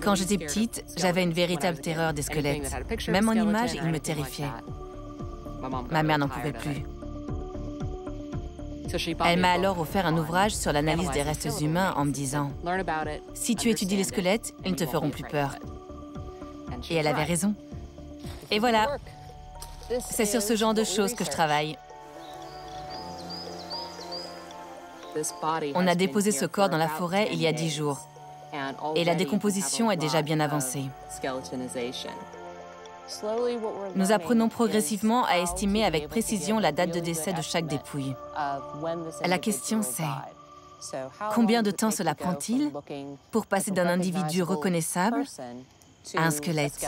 Quand j'étais petite, j'avais une véritable terreur des squelettes. Même en images, ils me terrifiaient. Ma mère n'en pouvait plus. Elle m'a alors offert un ouvrage sur l'analyse des restes humains en me disant « Si tu étudies les squelettes, ils ne te feront plus peur. » Et elle avait raison. Et voilà, c'est sur ce genre de choses que je travaille. On a déposé ce corps dans la forêt il y a 10 jours, et la décomposition est déjà bien avancée. Nous apprenons progressivement à estimer avec précision la date de décès de chaque dépouille. La question c'est, combien de temps cela prend-il pour passer d'un individu reconnaissable à un squelette ?